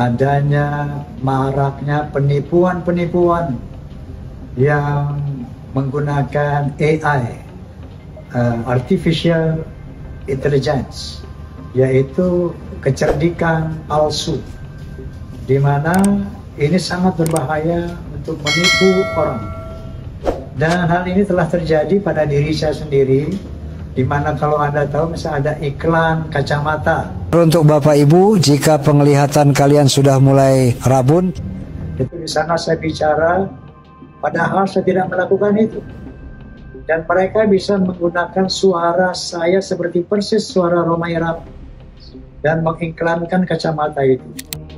adanya maraknya penipuan-penipuan yang menggunakan AI, Artificial Intelligence, yaitu kecerdikan palsu, di mana ini sangat berbahaya untuk menipu orang. Dan hal ini telah terjadi pada diri saya sendiri, di mana kalau Anda tahu misalnya ada iklan kacamata. Untuk Bapak Ibu, jika penglihatan kalian sudah mulai rabun, itu di sana saya bicara, padahal saya tidak melakukan itu. Dan mereka bisa menggunakan suara saya seperti persis suara Rhoma Irama dan mengiklankan kacamata itu.